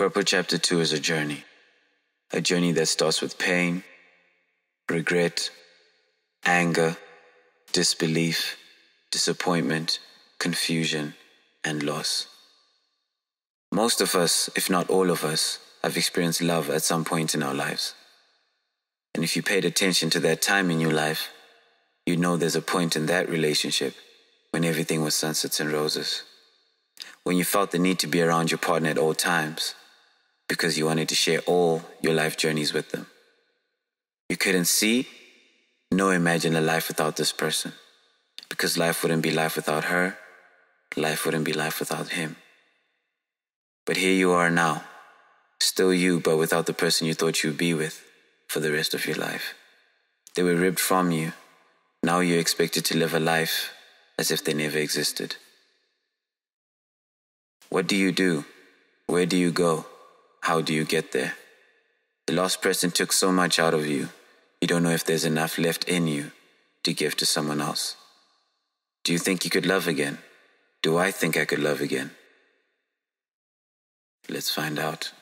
Purple Chapter 2 is a journey that starts with pain, regret, anger, disbelief, disappointment, confusion, and loss. Most of us, if not all of us, have experienced love at some point in our lives. And if you paid attention to that time in your life, you'd know there's a point in that relationship when everything was sunsets and roses. When you felt the need to be around your partner at all times because you wanted to share all your life journeys with them. You couldn't see nor imagine a life without this person, because life wouldn't be life without her, life wouldn't be life without him. But here you are now, still you, but without the person you thought you'd be with for the rest of your life. They were ripped from you. Now you're expected to live a life as if they never existed. What do you do? Where do you go? How do you get there? The last person took so much out of you, you don't know if there's enough left in you to give to someone else. Do you think you could love again? Do I think I could love again? Let's find out.